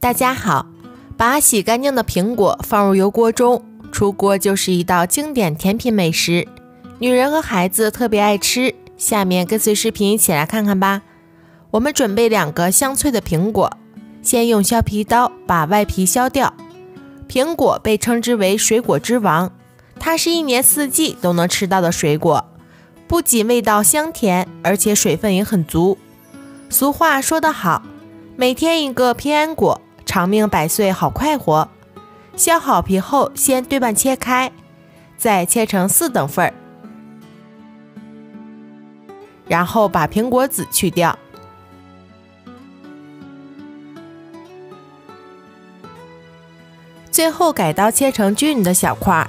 大家好，把洗干净的苹果放入油锅中，出锅就是一道经典甜品美食，女人和孩子特别爱吃。下面跟随视频一起来看看吧。我们准备2个香脆的苹果，先用削皮刀把外皮削掉。苹果被称之为水果之王，它是1年4季都能吃到的水果，不仅味道香甜，而且水分也很足。俗话说得好，每天1个平安果。 长命百岁，好快活。削好皮后，先对半切开，再切成4等份，然后把苹果籽去掉。最后改刀切成均匀的小块。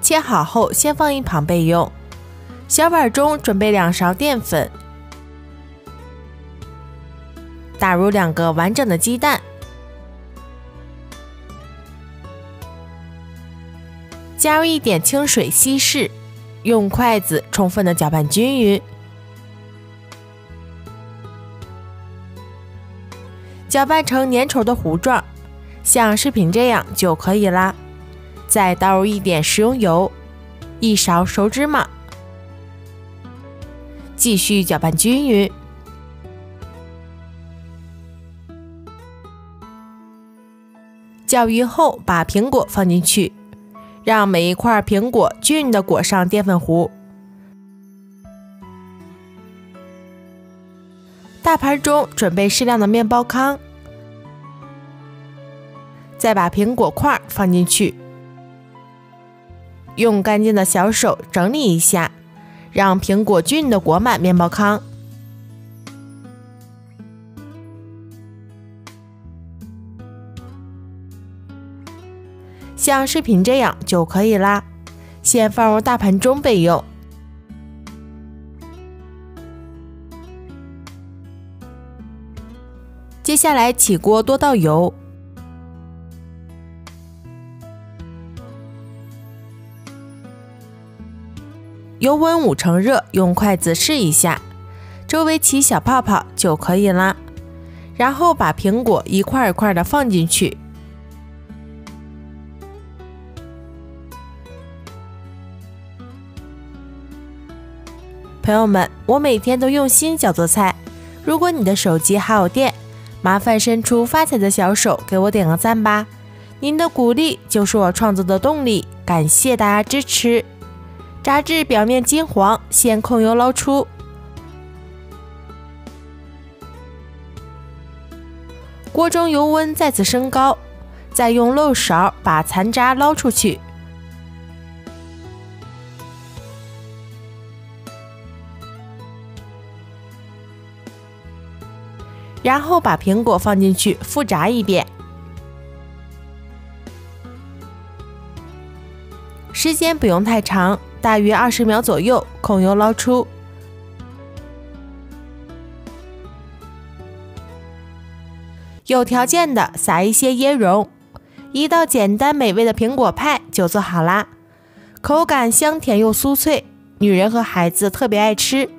切好后，先放一旁备用。 小碗中准备2勺淀粉，打入2个完整的鸡蛋，加入1点清水稀释，用筷子充分的搅拌均匀。搅拌成粘稠的糊状，像视频这样就可以啦。再倒入1点食用油，1勺熟芝麻。 继续搅拌均匀，搅匀后把苹果放进去，让每一块苹果均匀的裹上淀粉糊。大盘中准备适量的面包糠，再把苹果块放进去，用干净的小手整理一下。 让苹果均匀的裹满面包糠，像视频这样就可以啦。先放入大盘中备用。接下来起锅多倒油。 油温5成热，用筷子试一下，周围起小泡泡就可以啦。然后把苹果一块一块的放进去，朋友们，我每天都用心搅做菜。如果你的手机还有电，麻烦伸出发财的小手给我点个赞吧！您的鼓励就是我创作的动力，感谢大家支持。 炸至表面金黄，先控油捞出。锅中油温再次升高，再用漏勺把残渣捞出去。然后把苹果放进去复炸1遍。 时间不用太长，大约20秒左右，控油捞出。有条件的撒一些椰蓉，一道简单美味的苹果派就做好啦。口感香甜又酥脆，女人和孩子特别爱吃。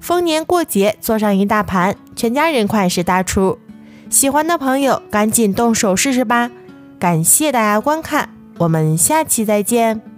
逢年过节做上一大盘，全家人款式大出。喜欢的朋友赶紧动手试试吧！感谢大家观看。 我们下期再见。